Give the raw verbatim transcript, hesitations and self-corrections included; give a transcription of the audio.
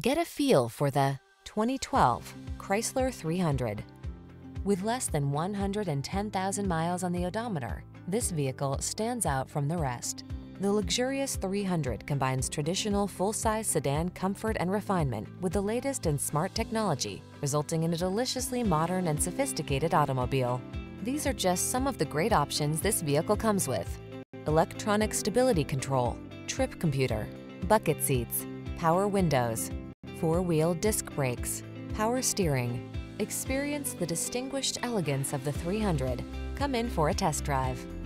Get a feel for the twenty twelve Chrysler three hundred. With less than one hundred ten thousand miles on the odometer, this vehicle stands out from the rest. The luxurious three hundred combines traditional full-size sedan comfort and refinement with the latest in smart technology, resulting in a deliciously modern and sophisticated automobile. These are just some of the great options this vehicle comes with: electronic stability control, trip computer, bucket seats, power windows, four-wheel disc brakes, power steering. Experience the distinguished elegance of the three hundred. Come in for a test drive.